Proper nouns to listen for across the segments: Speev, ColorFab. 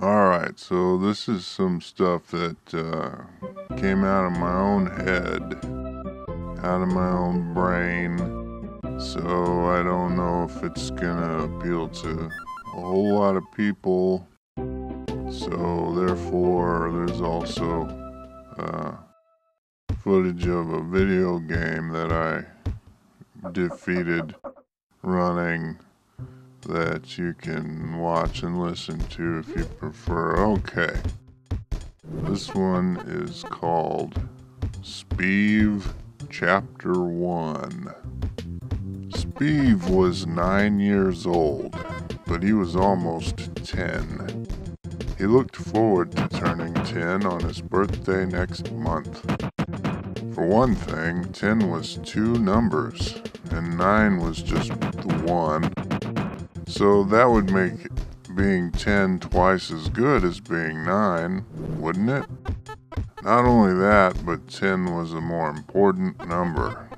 Alright, so this is some stuff that came out of my own head, out of my own brain, so I don't know if it's gonna appeal to a whole lot of people, so therefore there's also footage of a video game that I defeated running that you can watch and listen to if you prefer. Okay, this one is called Speev Chapter 1. Speev was 9 years old, but he was almost 10. He looked forward to turning 10 on his birthday next month. For one thing, 10 was two numbers, and 9 was just the one. So that would make being 10 twice as good as being 9, wouldn't it? Not only that, but 10 was a more important number.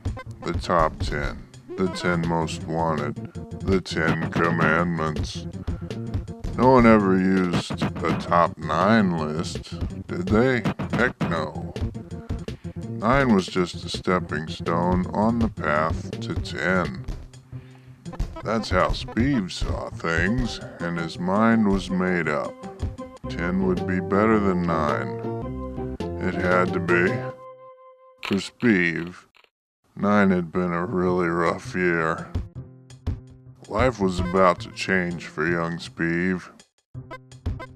The top 10. The 10 most wanted. The 10 commandments. No one ever used a top 9 list, did they? Heck no. 9 was just a stepping stone on the path to 10. That's how Speev saw things, and his mind was made up. 10 would be better than 9. It had to be. For Speev, 9 had been a really rough year. Life was about to change for young Speev.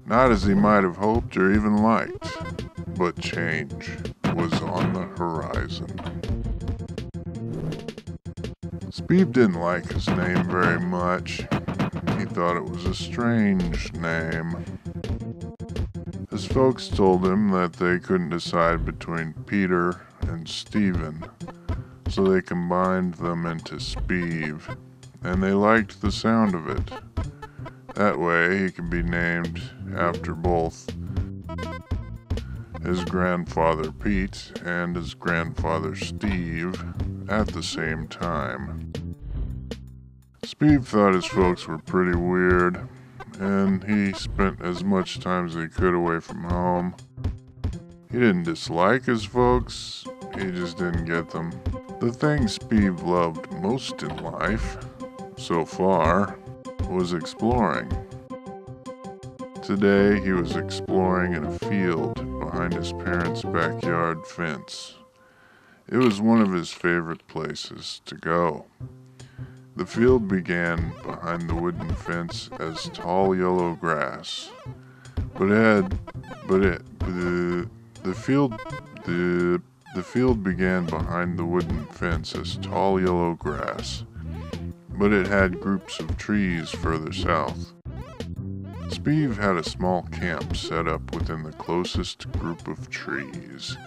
Not as he might have hoped or even liked, but change was on the horizon. Speev didn't like his name very much. He thought it was a strange name. His folks told him that they couldn't decide between Peter and Stephen, so they combined them into Speev, and they liked the sound of it. That way he could be named after both his grandfather Pete and his grandfather Steve at the same time. Speev thought his folks were pretty weird, and he spent as much time as he could away from home. He didn't dislike his folks, he just didn't get them. The thing Speev loved most in life, so far, was exploring. Today he was exploring in a field behind his parents' backyard fence. It was one of his favorite places to go. The field began behind the wooden fence as tall yellow grass, the field began behind the wooden fence as tall yellow grass, but it had groups of trees further south. Speev had a small camp set up within the closest group of trees.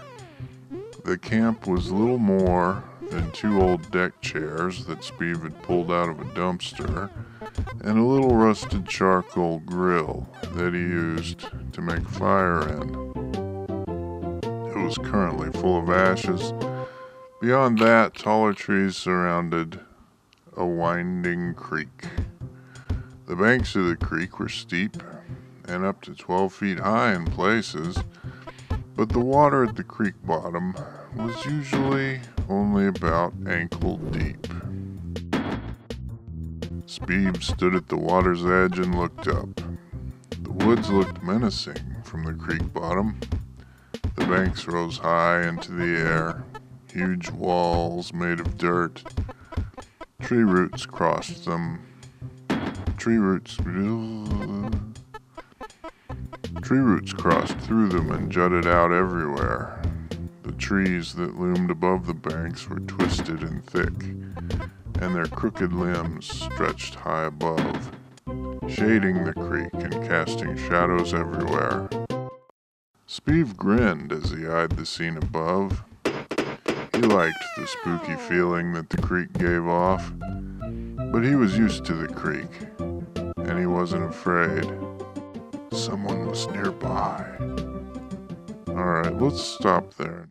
The camp was little more than two old deck chairs that Speev had pulled out of a dumpster, and a little rusted charcoal grill that he used to make fire in. It was currently full of ashes. Beyond that, taller trees surrounded a winding creek. The banks of the creek were steep and up to 12 feet high in places, but the water at the creek bottom was usually only about ankle deep. Speev stood at the water's edge and looked up. The woods looked menacing from the creek bottom. The banks rose high into the air, huge walls made of dirt. Tree roots crossed them. Tree roots crossed through them and jutted out everywhere. The trees that loomed above the banks were twisted and thick, and their crooked limbs stretched high above, shading the creek and casting shadows everywhere. Speev grinned as he eyed the scene above. He liked the spooky feeling that the creek gave off, but he was used to the creek, and he wasn't afraid. Someone was nearby. Alright, let's stop there.